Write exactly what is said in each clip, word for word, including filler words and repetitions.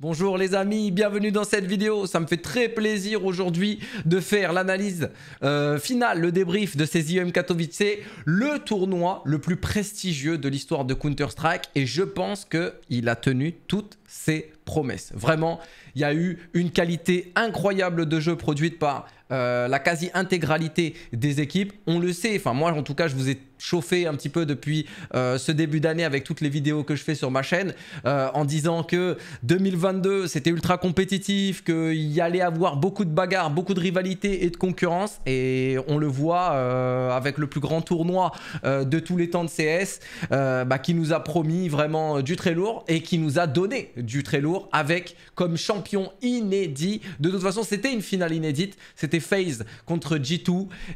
Bonjour les amis, bienvenue dans cette vidéo. Ça me fait très plaisir aujourd'hui de faire l'analyse euh, finale, le débrief de ces I E M Katowice, le tournoi le plus prestigieux de l'histoire de Counter-Strike, et je pense qu'il a tenu toutes ses promesses. Vraiment, il y a eu une qualité incroyable de jeu produite par euh, la quasi-intégralité des équipes. On le sait, enfin moi en tout cas je vous ai chauffé un petit peu depuis euh, ce début d'année avec toutes les vidéos que je fais sur ma chaîne euh, en disant que deux mille vingt-deux c'était ultra compétitif, qu'il y allait avoir beaucoup de bagarres, beaucoup de rivalités et de concurrence, et on le voit euh, avec le plus grand tournoi euh, de tous les temps de C S euh, bah, qui nous a promis vraiment du très lourd et qui nous a donné du très lourd avec comme champion inédit. De toute façon c'était une finale inédite, c'était FaZe contre G deux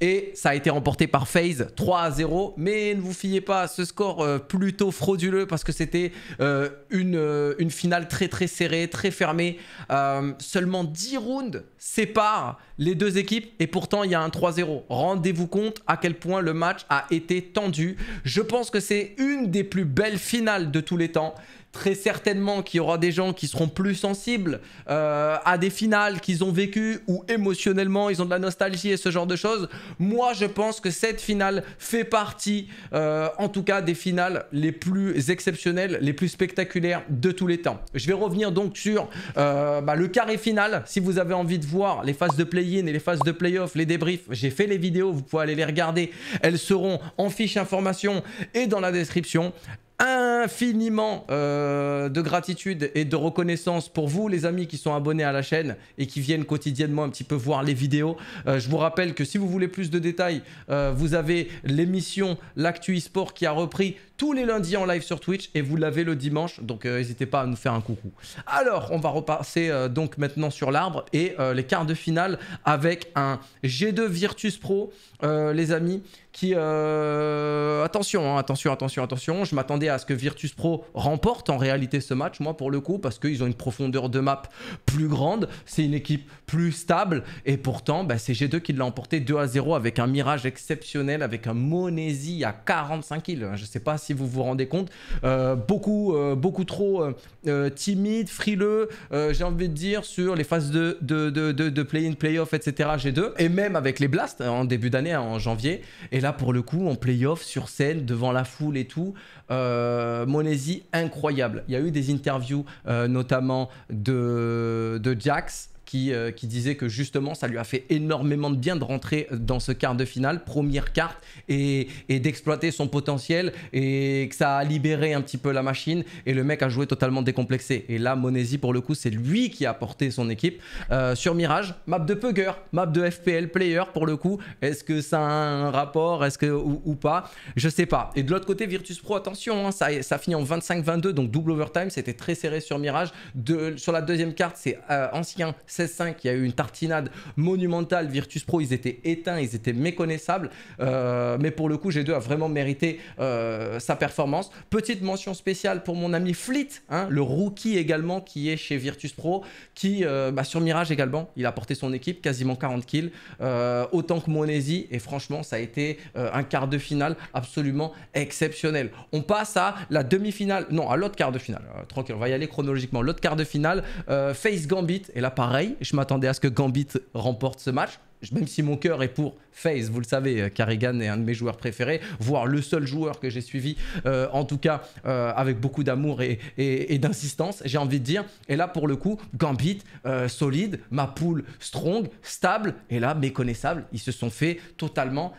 et ça a été remporté par FaZe trois à zéro, mais ne vous fiez pas à ce score euh, plutôt frauduleux parce que c'était euh, une, euh, une finale très très serrée, très fermée. Euh, seulement dix rounds séparent les deux équipes et pourtant il y a un trois zéro. Rendez-vous compte à quel point le match a été tendu. Je pense que c'est une des plus belles finales de tous les temps. Très certainement qu'il y aura des gens qui seront plus sensibles euh, à des finales qu'ils ont vécues ou émotionnellement ils ont de la nostalgie et ce genre de choses. Moi je pense que cette finale fait partie euh, en tout cas des finales les plus exceptionnelles, les plus spectaculaires de tous les temps. Je vais revenir donc sur euh, bah, le carré final. Si vous avez envie de voir les phases de play-in et les phases de play-off, les débriefs, j'ai fait les vidéos, vous pouvez aller les regarder. Elles seront en fiche information et dans la description. Infiniment euh, de gratitude et de reconnaissance pour vous les amis qui sont abonnés à la chaîne et qui viennent quotidiennement un petit peu voir les vidéos. Euh, je vous rappelle que si vous voulez plus de détails, euh, vous avez l'émission L'Actu eSport qui a repris tous les lundis en live sur Twitch et vous l'avez le dimanche, donc euh, n'hésitez pas à nous faire un coucou. Alors on va repasser euh, donc maintenant sur l'arbre et euh, les quarts de finale avec un G deux Virtus Pro euh, les amis qui... Euh, attention, hein, attention, attention, attention, je m'attendais à ce que Virtus Pro remporte en réalité ce match, moi pour le coup, parce qu'ils ont une profondeur de map plus grande, c'est une équipe plus stable et pourtant bah, c'est G deux qui l'a emporté deux à zéro avec un Mirage exceptionnel, avec un m zéro N E S Y à quarante-cinq kills. Je sais pas si vous vous rendez compte, euh, beaucoup, euh, beaucoup trop euh, euh, timide, frileux, euh, j'ai envie de dire sur les phases de, de, de, de, de play-in, play-off, et cetera G deux, et même avec les blasts en début d'année, hein, en janvier, et là pour le coup en play-off sur scène devant la foule et tout, euh, m zéro N E S Y incroyable. Il y a eu des interviews euh, notamment de, de JACKZ qui, euh, qui disait que justement ça lui a fait énormément de bien de rentrer dans ce quart de finale, première carte, et, et d'exploiter son potentiel et que ça a libéré un petit peu la machine et le mec a joué totalement décomplexé. Et là m zéro N E S Y pour le coup c'est lui qui a porté son équipe euh, sur Mirage, map de Pugger, map de F P L player pour le coup. Est-ce que ça a un rapport, est-ce que ou, ou pas, je sais pas. Et de l'autre côté Virtus Pro, attention hein, ça, ça finit en vingt-cinq vingt-deux, donc double overtime, c'était très serré sur Mirage. De, sur la deuxième carte c'est euh, Ancien seize cinq, il y a eu une tartinade monumentale. Virtus Pro, ils étaient éteints, ils étaient méconnaissables. Euh, mais pour le coup, G deux a vraiment mérité euh, sa performance. Petite mention spéciale pour mon ami Fleet, hein, le rookie également qui est chez Virtus Pro, qui euh, bah, sur Mirage également, il a porté son équipe quasiment quarante kills, euh, autant que m zéro N E S Y. Et franchement, ça a été euh, un quart de finale absolument exceptionnel. On passe à la demi-finale, non, à l'autre quart de finale. Euh, tranquille, on va y aller chronologiquement. L'autre quart de finale, euh, FaZe Gambit, et là pareil. Je m'attendais à ce que Gambit remporte ce match, même si mon cœur est pour FaZe, vous le savez, Karrigan est un de mes joueurs préférés, voire le seul joueur que j'ai suivi, euh, en tout cas euh, avec beaucoup d'amour et, et, et d'insistance, j'ai envie de dire. Et là, pour le coup, Gambit, euh, solide, ma poule strong, stable, et là, méconnaissable, ils se sont fait totalement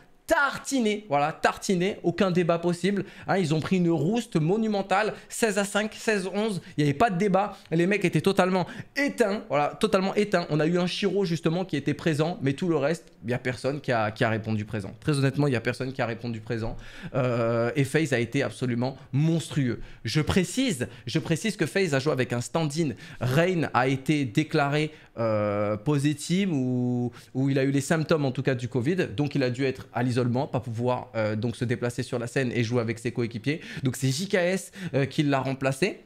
tartiné, voilà, tartiné, aucun débat possible, hein, ils ont pris une rouste monumentale, seize à cinq, seize onze, il n'y avait pas de débat, les mecs étaient totalement éteints, voilà, totalement éteints. On a eu un Shiro justement qui était présent, mais tout le reste, il n'y a personne qui a, qui a répondu présent. Très honnêtement, il n'y a personne qui a répondu présent, euh, et FaZe a été absolument monstrueux. Je précise, je précise que FaZe a joué avec un stand-in. Reign a été déclaré euh, positif, ou, ou il a eu les symptômes en tout cas du Covid, donc il a dû être à l'isolation, pas pouvoir euh, donc se déplacer sur la scène et jouer avec ses coéquipiers. Donc c'est J K S euh, qui l'a remplacé.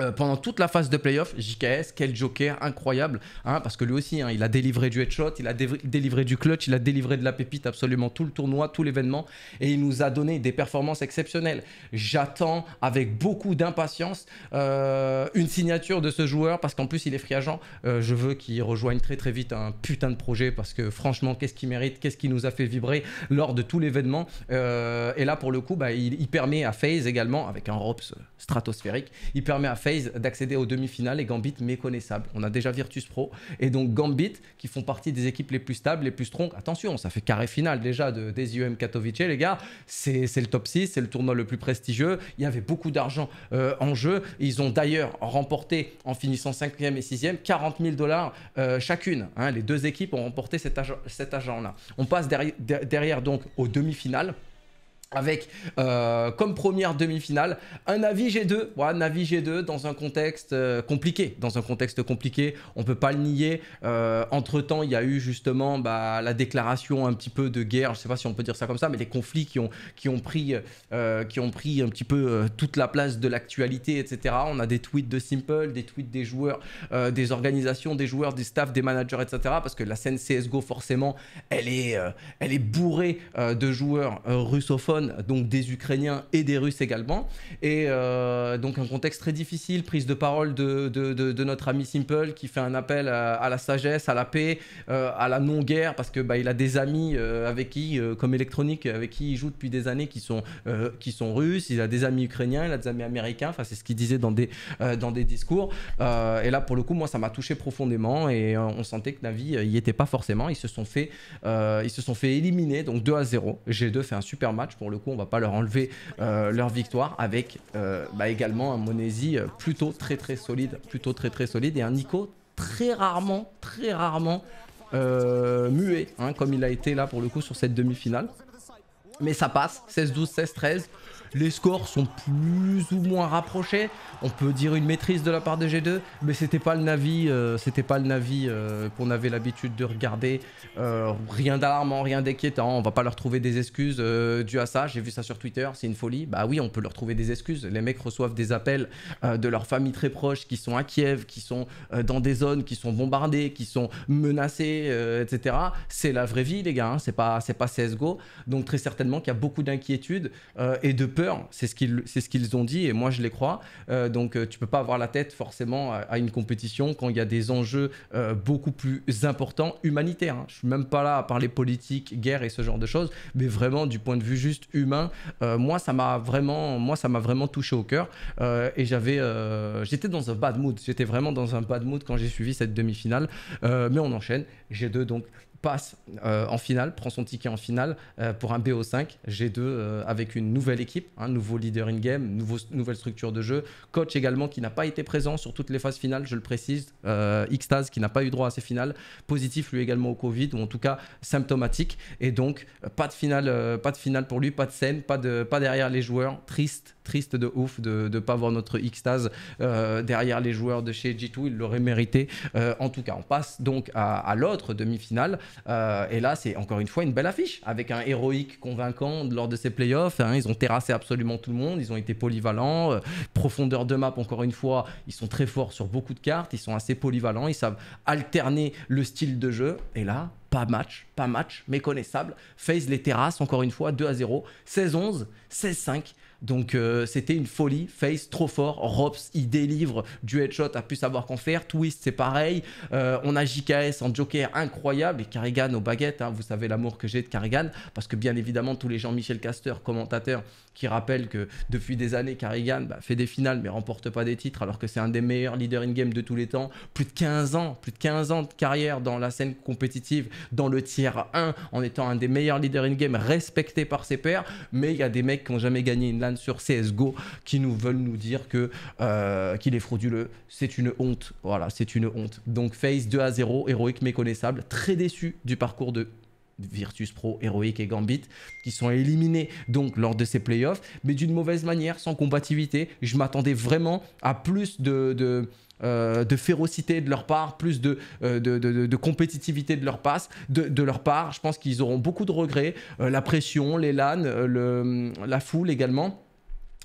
Euh, pendant toute la phase de playoff, J K S, quel joker incroyable, hein, parce que lui aussi, hein, il a délivré du headshot, il a dé délivré du clutch, il a délivré de la pépite absolument tout le tournoi, tout l'événement, et il nous a donné des performances exceptionnelles. J'attends avec beaucoup d'impatience euh, une signature de ce joueur, parce qu'en plus, il est free agent. Euh, je veux qu'il rejoigne très très vite un putain de projet, parce que franchement, qu'est-ce qu'il mérite, qu'est-ce qui nous a fait vibrer lors de tout l'événement. Euh, et là, pour le coup, bah, il, il permet à FaZe également, avec un ropz stratosphérique, il permet à FaZe d'accéder aux demi-finales, et Gambit méconnaissable. On a déjà Virtus Pro et donc Gambit qui font partie des équipes les plus stables, les plus strong. Attention, ça fait carré finale déjà de, des I E M Katowice, les gars. C'est le top six, c'est le tournoi le plus prestigieux. Il y avait beaucoup d'argent euh, en jeu. Ils ont d'ailleurs remporté en finissant cinquième et sixième quarante mille dollars euh, chacune. Hein, les deux équipes ont remporté cet argent-là. On passe derrière, derrière donc aux demi-finales, avec euh, comme première demi-finale un Navi G deux. Voilà, Navi G deux dans un contexte euh, compliqué. Dans un contexte compliqué, on ne peut pas le nier. Euh, Entre-temps, il y a eu justement bah, la déclaration un petit peu de guerre. Je ne sais pas si on peut dire ça comme ça, mais les conflits qui ont, qui ont, pris, euh, qui ont pris un petit peu euh, toute la place de l'actualité, et cetera. On a des tweets de simple, des tweets des joueurs, euh, des organisations, des joueurs, des staffs, des managers, et cetera. Parce que la scène C S G O, forcément, elle est, euh, elle est bourrée euh, de joueurs euh, russophones, donc des Ukrainiens et des Russes également, et euh, donc un contexte très difficile. Prise de parole de, de, de, de notre ami simple qui fait un appel à, à la sagesse, à la paix, euh, à la non-guerre, parce que bah, il a des amis euh, avec qui, euh, comme électronique, avec qui il joue depuis des années, qui sont, euh, qui sont russes. Il a des amis ukrainiens, il a des amis américains, enfin c'est ce qu'il disait dans des, euh, dans des discours, euh, et là pour le coup moi ça m'a touché profondément, et euh, on sentait que Navi euh, y était pas forcément. Ils se sont fait, euh, ils se sont fait éliminer, donc deux à zéro. G deux fait un super match pour le coup, on va pas leur enlever euh, leur victoire, avec euh, bah, également un m zone esy plutôt très très solide, plutôt très très solide, et un NiKo très rarement, très rarement euh, muet, hein, comme il a été là pour le coup sur cette demi-finale. Mais ça passe, seize douze, seize treize. Les scores sont plus ou moins rapprochés. On peut dire une maîtrise de la part de G deux, mais c'était pas le Navi, euh, c'était pas le Navi euh, qu'on avait l'habitude de regarder. Euh, rien d'alarmant, rien d'inquiétant. On va pas leur trouver des excuses euh, dues à ça. J'ai vu ça sur Twitter, c'est une folie. Bah oui, on peut leur trouver des excuses. Les mecs reçoivent des appels euh, de leurs familles très proches qui sont à Kiev, qui sont euh, dans des zones, qui sont bombardées, qui sont menacées, euh, et cetera. C'est la vraie vie, les gars. Hein. C'est pas, c'est pas C S G O. Donc très certainement qu'il y a beaucoup d'inquiétudes euh, et de peur. C'est ce qu'ils c'est ce qu'ils ont dit, et moi je les crois. Euh, donc tu peux pas avoir la tête forcément à, à une compétition quand il y a des enjeux euh, beaucoup plus importants humanitaires. Hein. Je suis même pas là à parler politique, guerre et ce genre de choses, mais vraiment du point de vue juste humain. Euh, moi ça m'a vraiment moi ça m'a vraiment touché au cœur, euh, et j'avais euh, j'étais dans un bad mood. J'étais vraiment dans un bad mood quand j'ai suivi cette demi-finale. Euh, mais on enchaîne. G deux donc passe euh, en finale, prend son ticket en finale euh, pour un B O cinq. G deux euh, avec une nouvelle équipe, un hein, nouveau leader in-game, nouvelle structure de jeu, coach également qui n'a pas été présent sur toutes les phases finales, je le précise, euh, X-Taz qui n'a pas eu droit à ses finales, positif lui également au Covid, ou en tout cas symptomatique, et donc euh, pas, de finale, euh, pas de finale pour lui, pas de scène, pas, de, pas derrière les joueurs, triste, triste de ouf de ne pas voir notre X-Taz euh, derrière les joueurs de chez G deux, il l'aurait mérité, euh, en tout cas. On passe donc à, à l'autre demi-finale, Euh, et là c'est encore une fois une belle affiche avec un héroïque convaincant lors de ces playoffs, hein. Ils ont terrassé absolument tout le monde, ils ont été polyvalents, euh, profondeur de map encore une fois, ils sont très forts sur beaucoup de cartes, ils sont assez polyvalents, ils savent alterner le style de jeu, et là pas match, pas match, méconnaissable. FaZe les terrasse encore une fois, deux à zéro, seize onze, seize cinq. Donc euh, c'était une folie, FaZe trop fort, ropz il délivre du headshot, a pu savoir qu'en faire, Twist c'est pareil, euh, on a J K S en joker incroyable, et Karrigan aux baguettes, hein, vous savez l'amour que j'ai de Karrigan, parce que bien évidemment tous les Jean-Michel Caster, commentateurs, qui rappellent que depuis des années Karrigan bah, fait des finales mais remporte pas des titres, alors que c'est un des meilleurs leaders in-game de tous les temps, plus de quinze ans, plus de quinze ans de carrière dans la scène compétitive, dans le tier un, en étant un des meilleurs leaders in-game respecté par ses pairs, mais il y a des mecs qui n'ont jamais gagné une LAN sur C S G O qui nous veulent nous dire que euh, qu'il est frauduleux. C'est une honte, voilà, c'est une honte. Donc FaZe deux à zéro, héroïque méconnaissable, très déçu du parcours de Virtus Pro, héroïque et Gambit qui sont éliminés donc lors de ces playoffs, mais d'une mauvaise manière, sans combativité. Je m'attendais vraiment à plus de... de Euh, de férocité de leur part, plus de, euh, de, de, de compétitivité de leur, passe, de, de leur part. Je pense qu'ils auront beaucoup de regrets, euh, la pression, les LAN, euh, le, la foule également.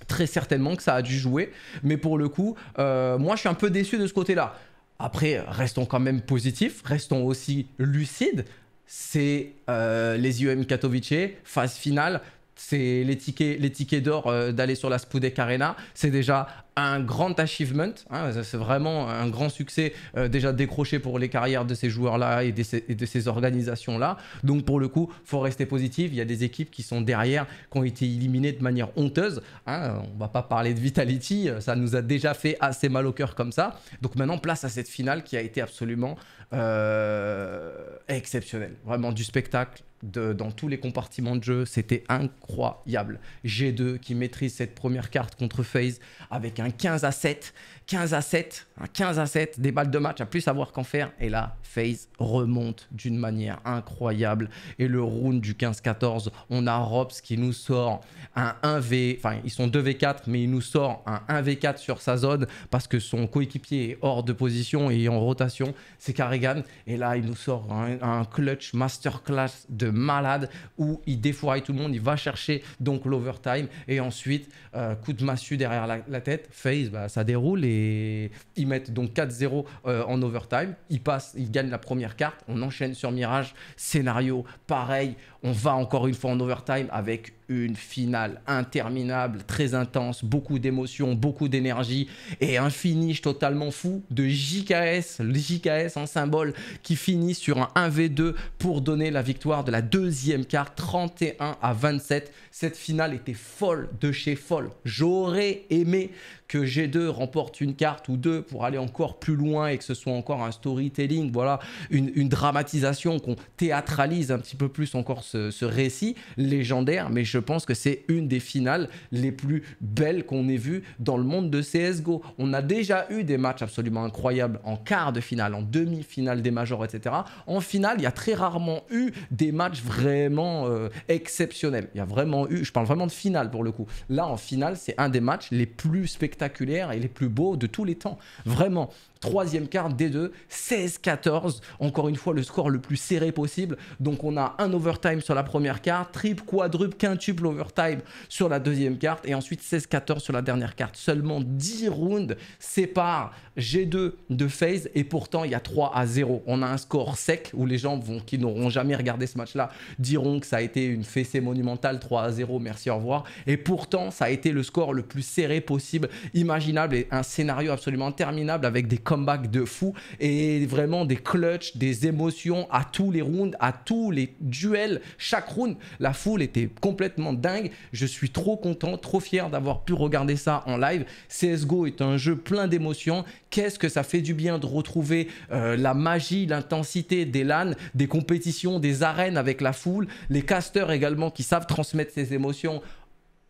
très certainement que ça a dû jouer. Mais pour le coup, euh, moi je suis un peu déçu de ce côté-là. Après, restons quand même positifs, restons aussi lucides. C'est euh, les I E M Katowice, phase finale. C'est les tickets, les tickets d'or euh, d'aller sur la Spudek Arena. C'est déjà un grand achievement, hein, c'est vraiment un grand succès euh, déjà décroché pour les carrières de ces joueurs-là et, et de ces organisations-là. Donc pour le coup, il faut rester positif. Il y a des équipes qui sont derrière, qui ont été éliminées de manière honteuse. Hein, on ne va pas parler de Vitality, ça nous a déjà fait assez mal au cœur comme ça. Donc maintenant, place à cette finale qui a été absolument euh, exceptionnelle. Vraiment du spectacle. De, dans tous les compartiments de jeu, c'était incroyable. G deux qui maîtrise cette première carte contre FaZe avec un quinze à sept, quinze à sept, un quinze à sept, des balles de match à plus savoir qu'en faire. Et là, FaZe remonte d'une manière incroyable. Et le round du quinze quatorze, on a ropz qui nous sort un un v, enfin ils sont deux v quatre, mais il nous sort un un v quatre sur sa zone parce que son coéquipier est hors de position et en rotation, c'est Karrigan. Et là, il nous sort un, un clutch masterclass de malade où il défouraille tout le monde, il va chercher donc l'overtime et ensuite euh, coup de massue derrière la, la tête. FaZe, bah, ça déroule et ils mettent donc quatre zéro euh, en overtime. Ils passent, ils gagnent la première carte. On enchaîne sur Mirage, scénario pareil. On va encore une fois en overtime avec une finale interminable, très intense, beaucoup d'émotions, beaucoup d'énergie et un finish totalement fou de J K S, le J K S en symbole qui finit sur un un v deux pour donner la victoire de la deuxième carte, trente et un à vingt-sept. Cette finale était folle de chez folle. J'aurais aimé que G deux remporte une carte ou deux pour aller encore plus loin et que ce soit encore un storytelling, voilà, une, une dramatisation, qu'on théâtralise un petit peu plus encore ce, ce récit légendaire. Mais je pense que c'est une des finales les plus belles qu'on ait vues dans le monde de C S G O. On a déjà eu des matchs absolument incroyables en quart de finale, en demi-finale des majors, et cetera. En finale, il y a très rarement eu des matchs vraiment euh, exceptionnels. Il y a vraiment eu, je parle vraiment de finale pour le coup. Là, en finale, c'est un des matchs les plus spectaculaires spectaculaire et les plus beaux de tous les temps. Vraiment. Troisième quart, D deux, seize quatorze. Encore une fois, le score le plus serré possible. Donc, on a un overtime sur la première carte, triple, quadruple, quintuple overtime sur la deuxième carte et ensuite seize quatorze sur la dernière carte. Seulement dix rounds séparent G deux de FaZe et pourtant, il y a trois à zéro. On a un score sec où les gens vont, qui n'auront jamais regardé ce match-là diront que ça a été une fessée monumentale, trois à zéro, merci, au revoir. Et pourtant, ça a été le score le plus serré possible, imaginable et un scénario absolument interminable avec des comeback de fou et vraiment des clutches, des émotions à tous les rounds, à tous les duels, chaque round. La foule était complètement dingue. Je suis trop content, trop fier d'avoir pu regarder ça en live. C S G O est un jeu plein d'émotions. Qu'est-ce que ça fait du bien de retrouver euh, la magie, l'intensité des LAN, des compétitions, des arènes avec la foule, les casteurs également qui savent transmettre ces émotions.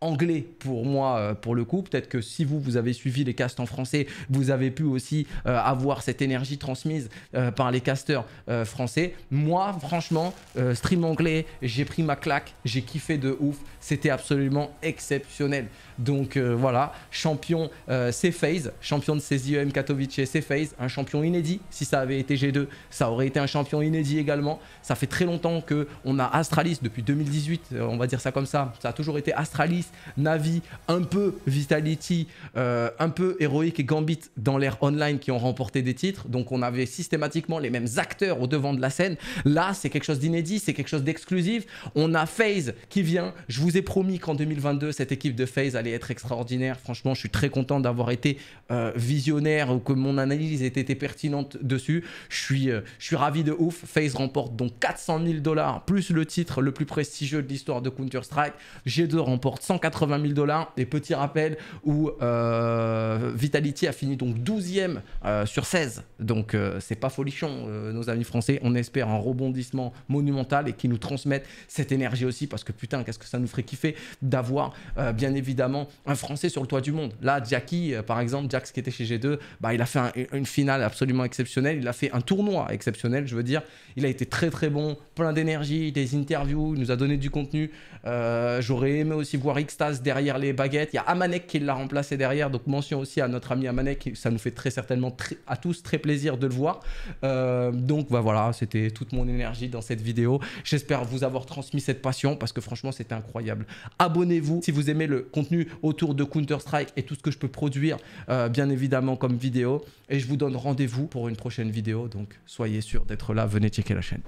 Anglais pour moi, pour le coup. Peut-être que si vous, vous avez suivi les castes en français, vous avez pu aussi euh, avoir cette énergie transmise euh, par les casteurs euh, français. Moi, franchement, euh, stream anglais, j'ai pris ma claque, j'ai kiffé de ouf. C'était absolument exceptionnel. Donc euh, voilà, champion, euh, c'est FaZe. Champion de ces I E M Katowice, c'est FaZe. Un champion inédit. Si ça avait été G deux, ça aurait été un champion inédit également. Ça fait très longtemps qu'on a Astralis, depuis deux mille dix-huit, on va dire ça comme ça. Ça a toujours été Astralis, Navi, un peu Vitality, euh, un peu Heroic et Gambit dans l'ère online qui ont remporté des titres. Donc on avait systématiquement les mêmes acteurs au devant de la scène. Là, c'est quelque chose d'inédit, c'est quelque chose d'exclusif. On a FaZe qui vient. Je vous ai promis qu'en deux mille vingt-deux, cette équipe de FaZe allait être extraordinaire. Franchement, je suis très content d'avoir été euh, visionnaire ou que mon analyse ait été pertinente dessus. Je suis, euh, je suis ravi de ouf. FaZe remporte donc quatre cent mille dollars plus le titre le plus prestigieux de l'histoire de Counter-Strike. G deux remporte cent quatre-vingt mille dollars. Et petit rappel où euh, Vitality a fini donc douzième euh, sur seize. Donc euh, c'est pas folichon, euh, nos amis français. On espère un rebondissement monumental et qu'ils nous transmettent cette énergie aussi parce que putain, qu'est-ce que ça nous ferait kiffer d'avoir euh, bien évidemment un français sur le toit du monde. Là, Jackie, euh, par exemple, JACKZ qui était chez G deux, bah, il a fait un, une finale absolument exceptionnelle. Il a fait un tournoi exceptionnel, je veux dire. Il a été très très bon, plein d'énergie, des interviews, il nous a donné du contenu. Euh, J'aurais aimé aussi voir X-Taz derrière les baguettes. Il y a Amanek qui l'a remplacé derrière. Donc mention aussi à notre ami Amanek. Ça nous fait très certainement très, à tous très plaisir de le voir. Euh, donc bah, voilà, c'était toute mon énergie dans cette vidéo. J'espère vous avoir transmis cette passion parce que franchement, c'était incroyable. Abonnez-vous si vous aimez le contenu autour de Counter-Strike et tout ce que je peux produire, euh, bien évidemment, comme vidéo. Et je vous donne rendez-vous pour une prochaine vidéo. Donc soyez sûrs d'être là. Venez checker la chaîne.